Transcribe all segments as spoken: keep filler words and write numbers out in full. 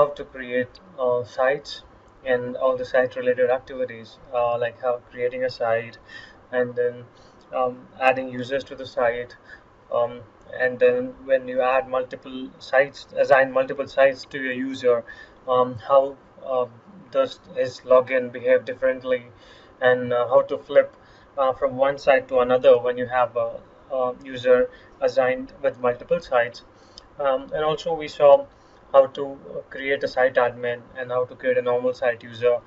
how to create uh, sites and all the site related activities, uh, like how creating a site and then um, adding users to the site, um, and then when you add multiple sites, assign multiple sites to your user, um, how uh, does his login behave differently, and uh, how to flip uh, from one site to another when you have a, a user assigned with multiple sites. Um, and also we saw how to create a site admin and how to create a normal site user,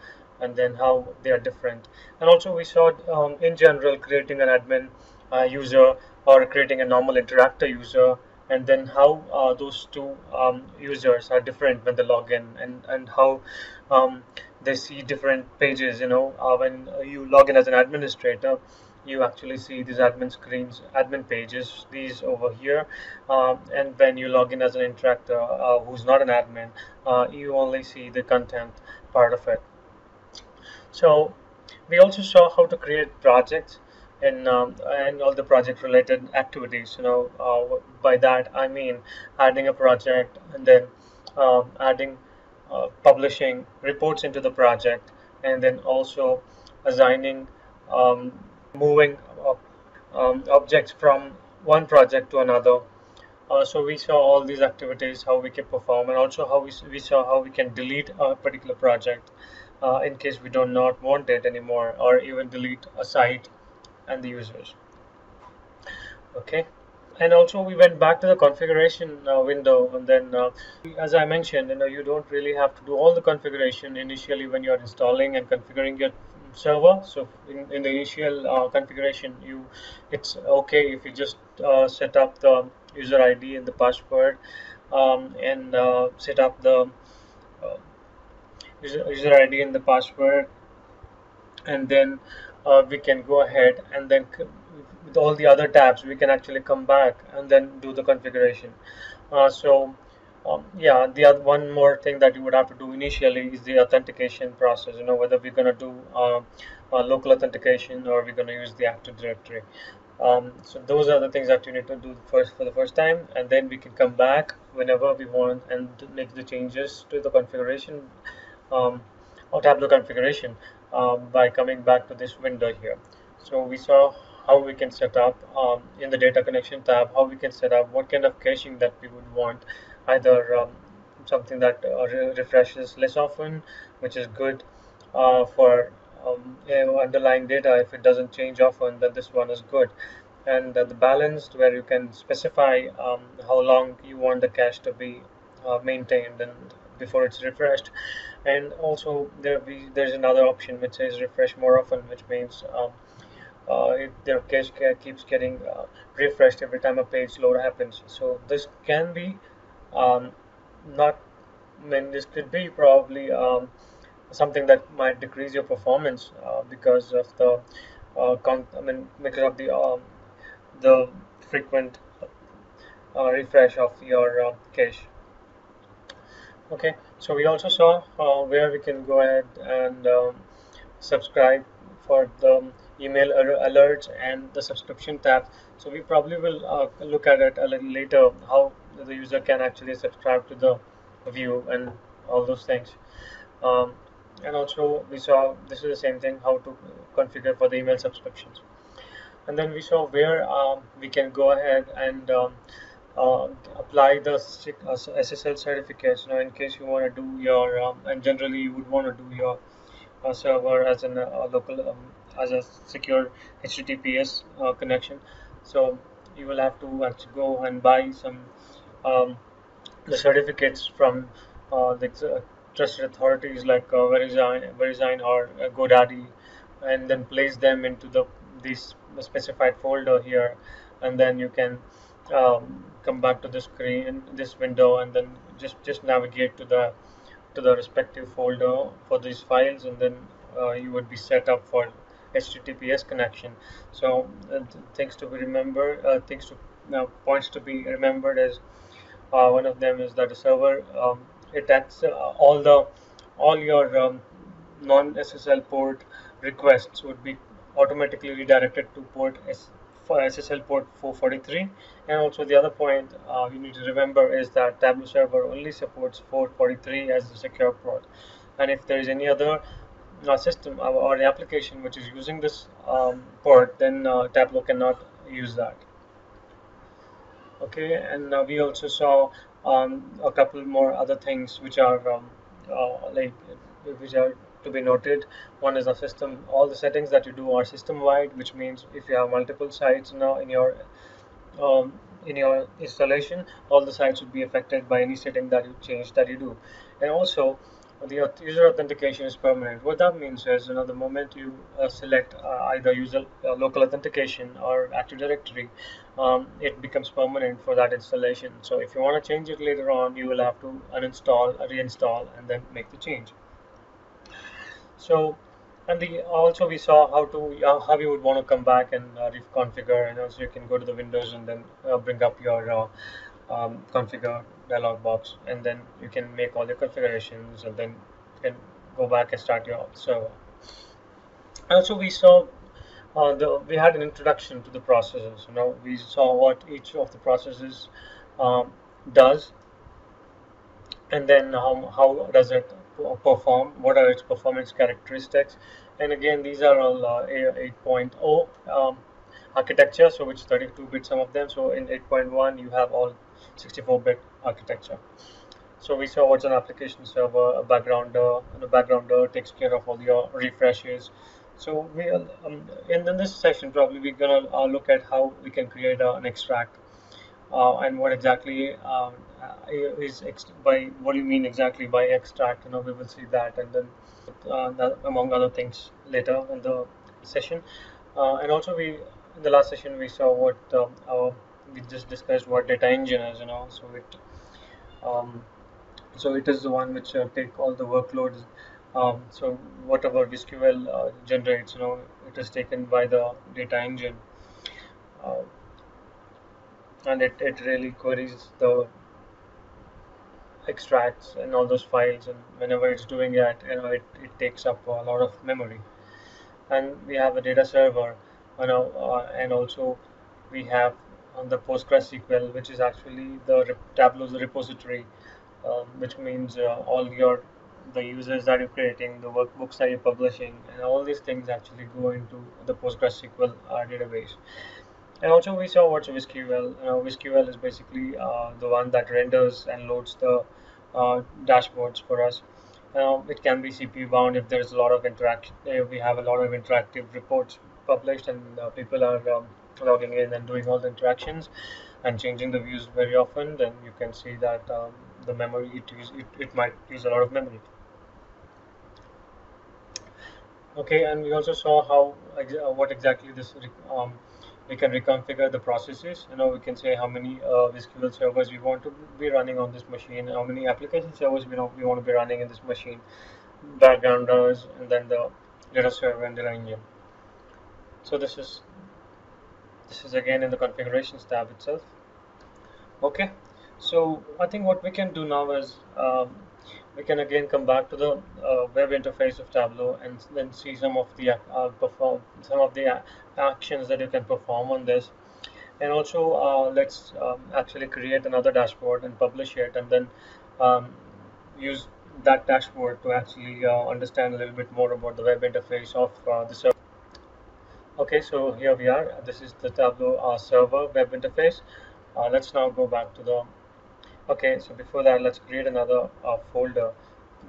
and then how they are different. And also we saw um, in general creating an admin uh, user or creating a normal interactor user, and then how uh, those two um, users are different when they log in, and, and how um, they see different pages. You know, uh, when you log in as an administrator, you actually see these admin screens, admin pages, these over here, um, and when you log in as an interactor uh, who's not an admin, uh, you only see the content part of it. So we also saw how to create projects and um, and all the project related activities. You know, uh, by that I mean adding a project and then uh, adding uh, publishing reports into the project, and then also assigning um, moving uh, um, objects from one project to another. Uh, so we saw all these activities, how we can perform, and also how we, we saw how we can delete a particular project uh, in case we do not want it anymore, or even delete a site and the users. Okay, and also we went back to the configuration uh, window, and then uh, as I mentioned, you know, you don't really have to do all the configuration initially when you're installing and configuring your server. So in, in the initial uh, configuration, you it's okay if you just uh, set up the user I D and the password, um, and uh, set up the uh, user, user I D and the password, and then uh, we can go ahead, and then with all the other tabs we can actually come back and then do the configuration. Uh, so Um, yeah, the other one more thing that you would have to do initially is the authentication process. You know, whether we're going to do uh, a local authentication or we're going to use the Active Directory. Um, so those are the things that you need to do first for the first time, and then we can come back whenever we want and make the changes to the configuration um, or Tableau configuration um, by coming back to this window here. So we saw how we can set up um, in the data connection tab, how we can set up what kind of caching that we would want. Either um, something that uh, re refreshes less often, which is good uh, for um, you know, underlying data. If it doesn't change often, then this one is good. And uh, the balanced, where you can specify um, how long you want the cache to be uh, maintained and before it's refreshed. And also there be, there's another option which says refresh more often, which means um, Uh, it, their cache keeps getting uh, refreshed every time a page load happens. So this can be um, not, I mean, this could be probably um, something that might decrease your performance uh, because of the uh, con I mean because of the um, the frequent uh, refresh of your uh, cache. Okay, so we also saw uh, where we can go ahead and um, subscribe for the email alerts and the subscription tab. So we probably will uh, look at it a little later, how the user can actually subscribe to the view and all those things. Um, and also we saw, this is the same thing, how to configure for the email subscriptions. And then we saw where um, we can go ahead and um, uh, apply the S S L certificates. Now in case you want to do your, um, and generally you would want to do your uh, server as an, a local um, as a secure H T T P S uh, connection. So you will have to actually go and buy some um, the certificates from uh, the uh, trusted authorities like uh, Verisign, Verisign or uh, GoDaddy, and then place them into the this specified folder here, and then you can um, come back to the screen, this window, and then just just navigate to the to the respective folder for these files, and then uh, you would be set up for H T T P S connection. So uh, things to be remembered, uh, things to now uh, points to be remembered is uh, one of them is that the server um, it acts uh, all the all your um, non S S L port requests would be automatically redirected to port for S S L port four forty-three. And also the other point uh, you need to remember is that Tableau Server only supports four forty-three as the secure port. And if there is any other uh, system or, or application which is using this um, port, then uh, Tableau cannot use that. Okay, and uh, we also saw um, a couple more other things which are um, uh, like which are to be noted. One is the system. All the settings that you do are system-wide, which means if you have multiple sites now in your um, in your installation, all the sites would be affected by any setting that you change that you do. And also, the user authentication is permanent. What that means is, you know, the moment you uh, select uh, either user uh, local authentication or Active Directory, um, it becomes permanent for that installation. So if you want to change it later on, you will have to uninstall, reinstall, and then make the change. So, and the, also we saw how to how you would want to come back and uh, reconfigure, and also you can go to the windows and then uh, bring up your uh, um, configure dialog box, and then you can make all your configurations, and then you can go back and start your server. Also, we saw uh, the we had an introduction to the processes. You know, we saw what each of the processes um, does, and then how how does it perform, what are its performance characteristics. And again, these are all uh, eight point oh um, architecture, so which thirty-two bit some of them. So in eight point one you have all sixty-four bit architecture. So we saw what's an application server, a backgrounder, and a backgrounder takes care of all your refreshes. So we um, in, in this session probably we're gonna uh, look at how we can create uh, an extract uh, and what exactly um, is ex by what do you mean exactly by extract. You know, we will see that, and then uh, that, among other things, later in the session. Uh, and also, we in the last session we saw what uh, our, we just discussed what data engine is. You know, so it um, so it is the one which uh, take all the workloads. Um, so whatever VizQL uh, generates, you know, it is taken by the data engine, uh, and it it really queries the extracts and all those files, and whenever it's doing that, you know, it, it takes up a lot of memory. And we have a data server, you know, uh, and also we have on the PostgreSQL, which is actually the Tableau's repository, um, which means uh, all your the users that you're creating, the workbooks that you're publishing, and all these things actually go into the PostgreSQL uh, database. And also we saw what's VizQL. Uh, VizQL is basically uh, the one that renders and loads the uh, dashboards for us. Uh, it can be C P U bound if there's a lot of interaction. Uh, we have a lot of interactive reports published, and uh, people are um, logging in and doing all the interactions and changing the views very often. Then you can see that um, the memory it, use, it it might use a lot of memory. Okay, and we also saw how uh, what exactly this. Um, We can reconfigure the processes. You know, we can say how many uh, VizQL servers we want to be running on this machine, how many application servers we, know we want to be running in this machine, backgrounders, and then the data server and data engine. So this is this is again in the configurations tab itself. Okay, so I think what we can do now is um, we can again come back to the uh, web interface of Tableau, and then see some of the uh, perform some of the actions that you can perform on this. And also uh, let's um, actually create another dashboard and publish it, and then um, use that dashboard to actually uh, understand a little bit more about the web interface of uh, the server. Okay, so here we are. This is the Tableau uh, server web interface. Uh, let's now go back to the okay, so before that, let's create another uh, folder,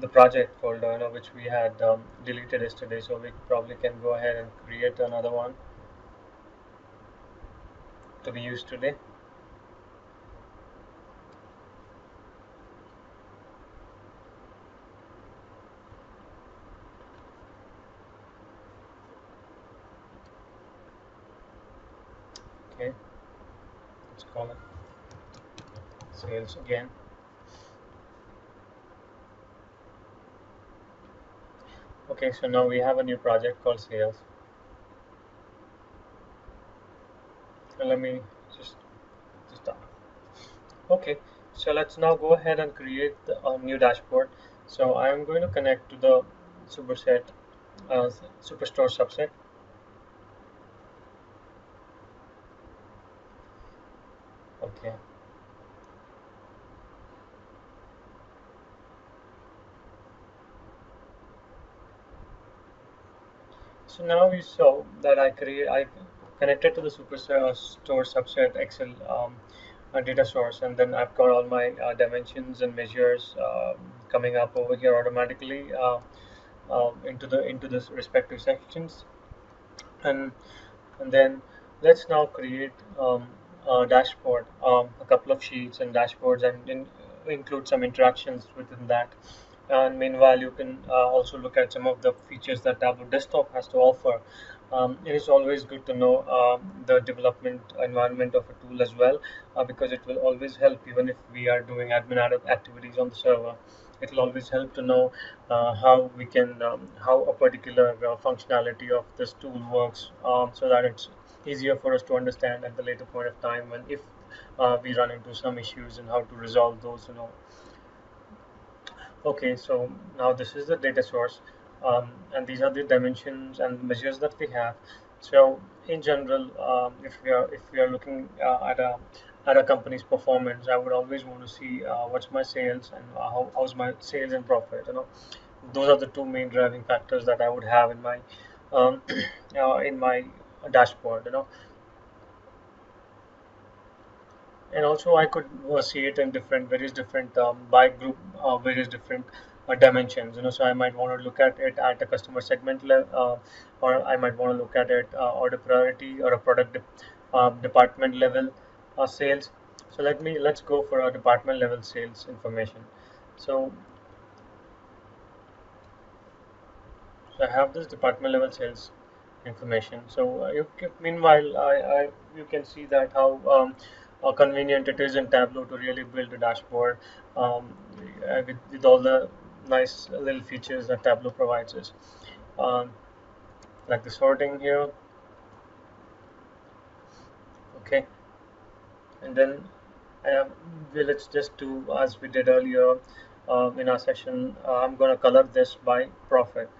the project folder, you know, which we had um, deleted yesterday. So we probably can go ahead and create another one to be used today. Okay, let's call it sales again. Okay, so now we have a new project called sales. So let me just stop. Okay, so let's now go ahead and create a new dashboard. So I am going to connect to the superset, uh, superstore subset. So now we saw that I create, I connected to the superstore subset Excel um, data source, and then I've got all my uh, dimensions and measures uh, coming up over here automatically uh, uh, into the into this respective sections, and and then let's now create um, a dashboard, um, a couple of sheets and dashboards, and in, include some interactions within that. And meanwhile, you can uh, also look at some of the features that Tableau Desktop has to offer. Um, it is always good to know uh, the development environment of a tool as well, uh, because it will always help. Even if we are doing admin activities on the server, it will always help to know uh, how we can um, how a particular uh, functionality of this tool works, um, so that it's easier for us to understand at the later point of time when if uh, we run into some issues and how to resolve those and all. Okay, so now this is the data source, um, and these are the dimensions and measures that we have. So in general, um, if we are if we are looking uh, at a at a company's performance, I would always want to see uh, what's my sales and how, how's my sales and profit. You know, those are the two main driving factors that I would have in my um, uh, in my dashboard. You know, and also I could uh, see it in different various different um, by group uh, various different uh, dimensions. You know, so I might want to look at it at a customer segment level, uh, or I might want to look at it uh, order priority or a product de uh, department level uh, sales. So let me let's go for our department level sales information. So, so I have this department level sales information. So uh, you can, meanwhile I, I you can see that how um, how convenient it is in Tableau to really build a dashboard um, with, with all the nice little features that Tableau provides us, um, like the sorting here, okay, and then uh, let's just do as we did earlier um, in our session. uh, I'm going to color this by profit.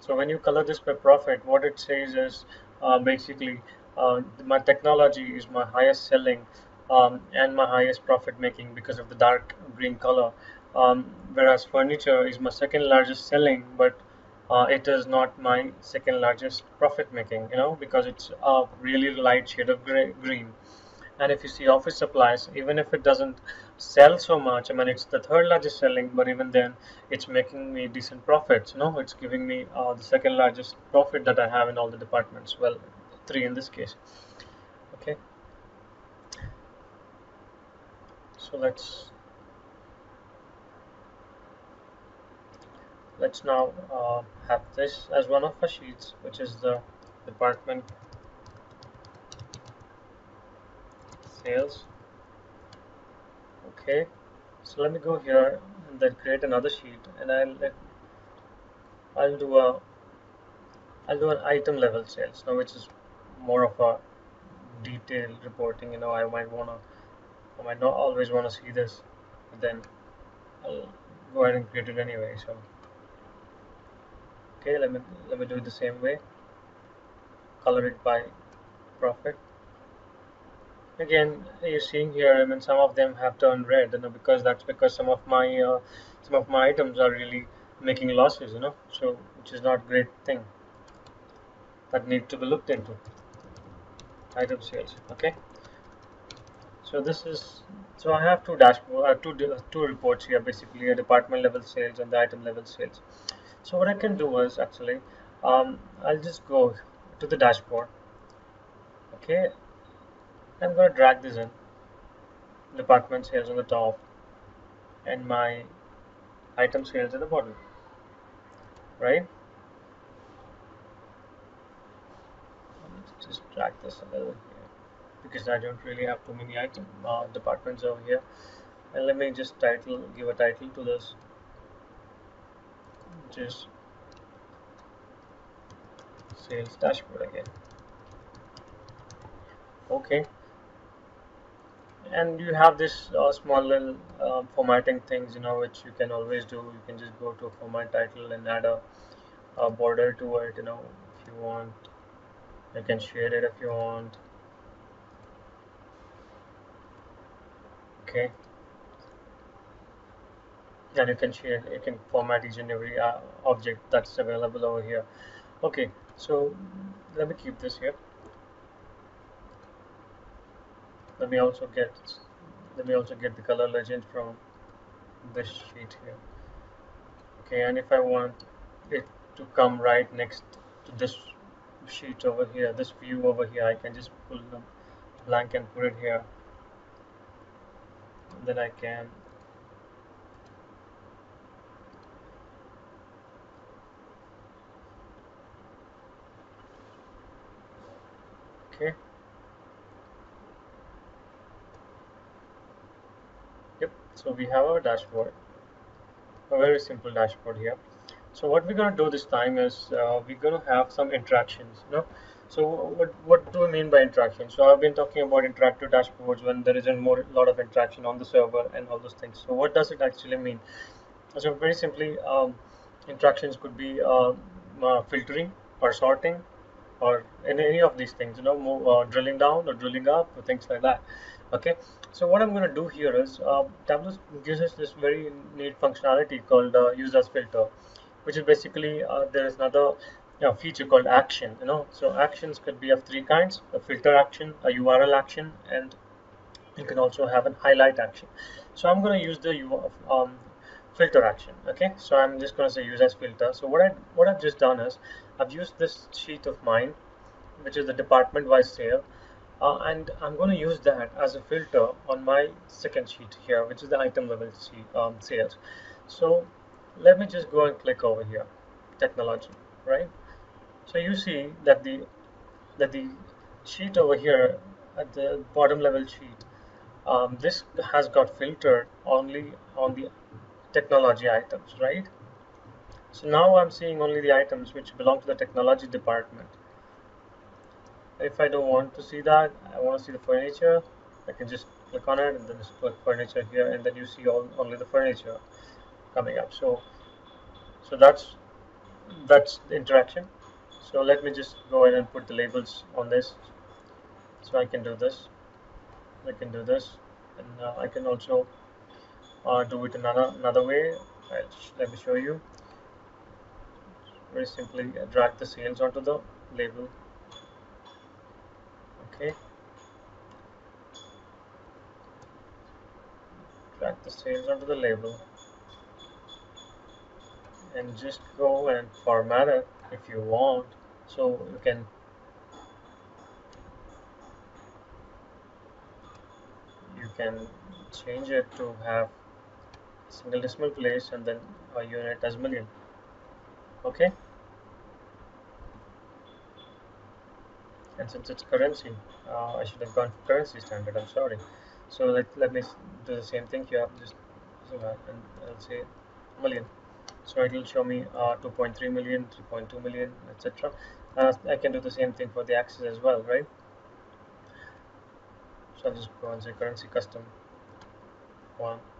So when you color this by profit, what it says is uh, basically Uh, my technology is my highest selling um, and my highest profit making because of the dark green color, um, whereas furniture is my second largest selling, but uh, it is not my second largest profit making, you know, because it's a really light shade of gray, green. And if you see office supplies, even if it doesn't sell so much, I mean it's the third largest selling, but even then it's making me decent profits, you know, it's giving me uh, the second largest profit that I have in all the departments, well, three in this case. Okay, so let's let's now uh, have this as one of our sheets, which is the department sales. Okay, so let me go here and then create another sheet, and I'll I'll do a I'll do an item level sales now, which is more of a detailed reporting. You know, I might wanna, I might not always wanna see this, but then I'll go ahead and create it anyway. So, okay, let me let me do it the same way. Color it by profit. Again, you're seeing here, I mean, some of them have turned red, you know, because that's because some of my uh, some of my items are really making losses, you know, so which is not a great thing that need to be looked into. Item sales. Okay, so this is, so I have two dashboard uh, two two reports here, basically a department level sales and the item level sales. So what I can do is actually um, I'll just go to the dashboard. Okay, I'm going to drag this in, department sales on the top and my item sales at the bottom, right? Just drag this a little here because I don't really have too many item uh, departments over here, and let me just title give a title to this, which is sales dashboard again. Okay, and you have this uh, small little uh, formatting things, you know, which you can always do. You can just go to format title and add a, a border to it, you know, if you want. You can share it if you want. Okay, and you can share, you can format each and every uh, object that's available over here. Okay, so let me keep this here. Let me also get let me also get the color legend from this sheet here. Okay, and if I want it to come right next to this sheet over here, this view over here, I can just pull them blank and put it here. And then I can okay. Yep, so we have our dashboard, a very simple dashboard here. So what we're going to do this time is uh, we're going to have some interactions, you know? So what, what do I mean by interaction? So I've been talking about interactive dashboards when there isn't more lot of interaction on the server and all those things. So what does it actually mean? So very simply, um, interactions could be uh, uh, filtering or sorting or any, any of these things, you know, more, uh, drilling down or drilling up or things like that. Okay, so what I'm going to do here is uh, Tableau gives us this very neat functionality called uh, users filter, which is basically uh, there is another you know, feature called action, you know. So actions could be of three kinds: a filter action, a U R L action, and you can also have an highlight action. So I'm going to use the um, filter action. Okay, so I'm just going to say use as filter. So what I what I've just done is I've used this sheet of mine, which is the department wise sale, uh, and I'm going to use that as a filter on my second sheet here, which is the item level sheet, um, sales. So let me just go and click over here, technology, right? So you see that the that the sheet over here at the bottom level sheet, um, this has got filtered only on the technology items, right? So now I'm seeing only the items which belong to the technology department. If I don't want to see that, I want to see the furniture, I can just click on it and then just put furniture here, and then you see all only the furniture coming up. So so that's that's the interaction. So let me just go ahead and put the labels on this. So I can do this, I can do this, and uh, I can also uh, do it another another way. Right, let me show you. Very simply drag the sales onto the label. Okay, drag the sales onto the label and just go and format it if you want. So you can you can change it to have single decimal place and then a unit as million. Okay, and since it's currency, uh, I should have gone for currency standard, I'm sorry. So let, let me do the same thing here, just and I'll say million. So it will show me uh, two point three million, three point two million, et cetera. Uh, I can do the same thing for the axis as well, right? So I'll just go and say currency custom one.